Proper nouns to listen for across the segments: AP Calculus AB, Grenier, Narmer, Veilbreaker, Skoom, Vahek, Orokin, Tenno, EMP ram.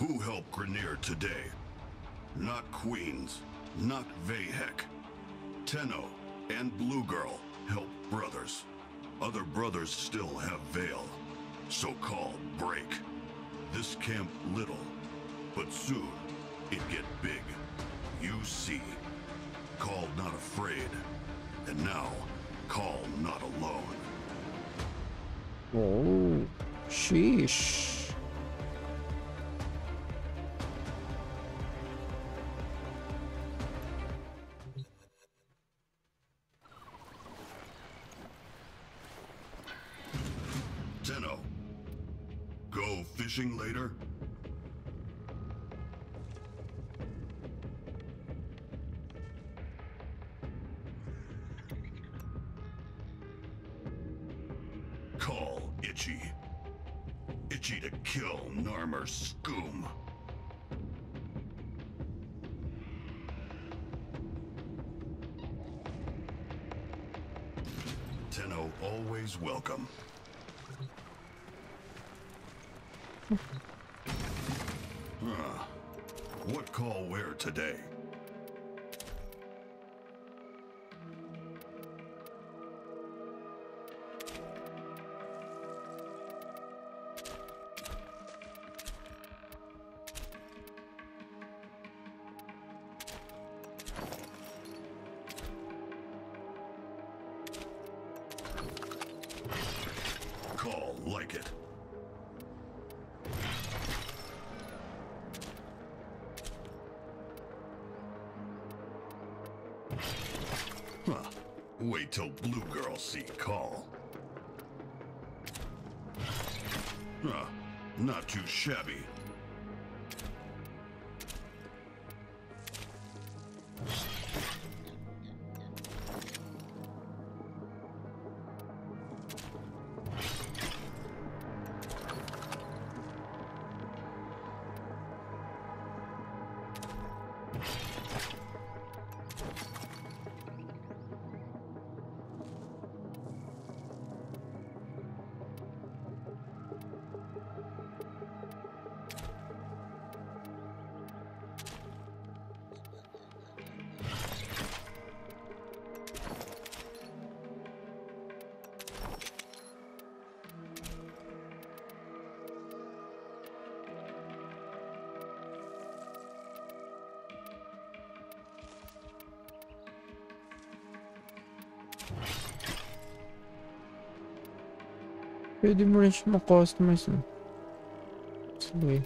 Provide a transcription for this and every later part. Who helped Grenier today? Not Queens, not Vahek. Tenno and Blue Girl helped brothers. Other brothers still have Veil. So-called break. This camp little, but soon it get big. You see. Call not afraid. And now, call not alone. Oh, sheesh. Tenno, go fishing later? Itchy to kill Narmer Skoom. Tenno always welcome. Huh. What call where today? Like it. Huh. Wait till Blue Girl see call. Huh. Not too shabby. Pwede mo rin siya ma-customize. Sige.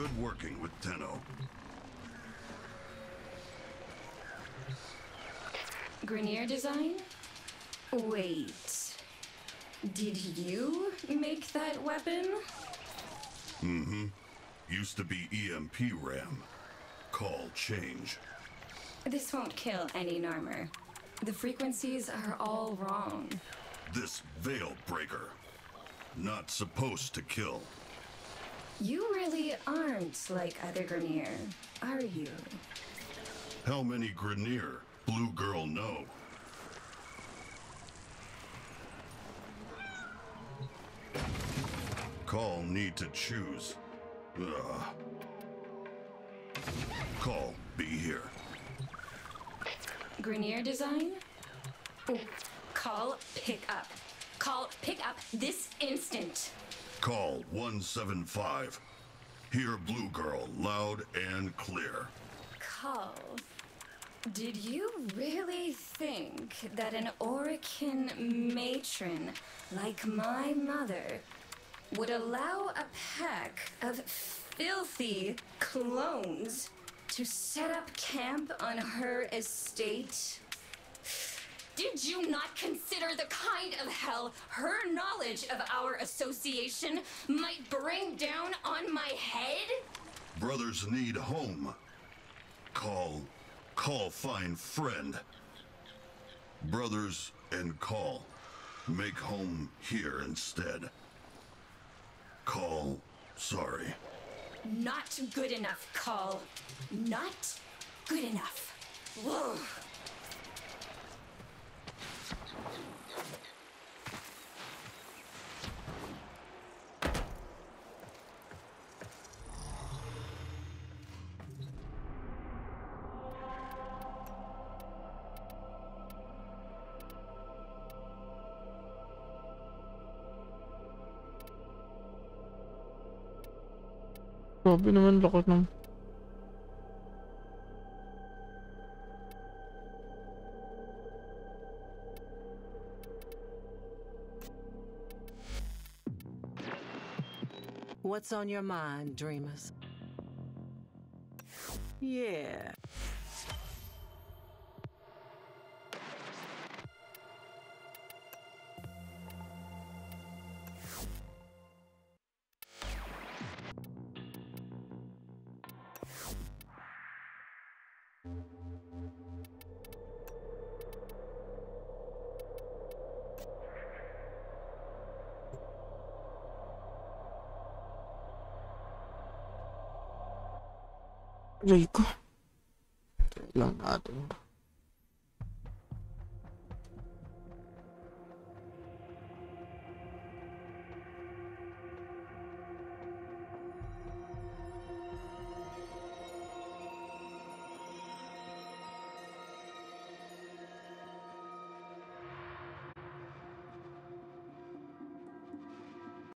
Good working with Tenno. Grenier design? Wait. Did you make that weapon? Mm-hmm. Used to be EMP ram. Call change. This won't kill any Narmer. The frequencies are all wrong. This Veilbreaker. Not supposed to kill. You really aren't like other Grenier, are you? How many Grenier Blue Girl know? Call need to choose. Call be here. Grenier design? Oh. Call pick up. Call pick up this instant. Call 175. Hear Blue Girl loud and clear. Call. Did you really think that an Orokin matron like my mother would allow a pack of filthy clones to set up camp on her estate? Did you not consider the kind of hell her knowledge of our association might bring down on my head? Brothers need home. Call find friend. Brothers and Call make home here instead. Call sorry. Not good enough, Call. Not good enough. Whoa. Grabe naman, lakot ng What's on your mind, dreamers? Yeah. Rico. Lang natin.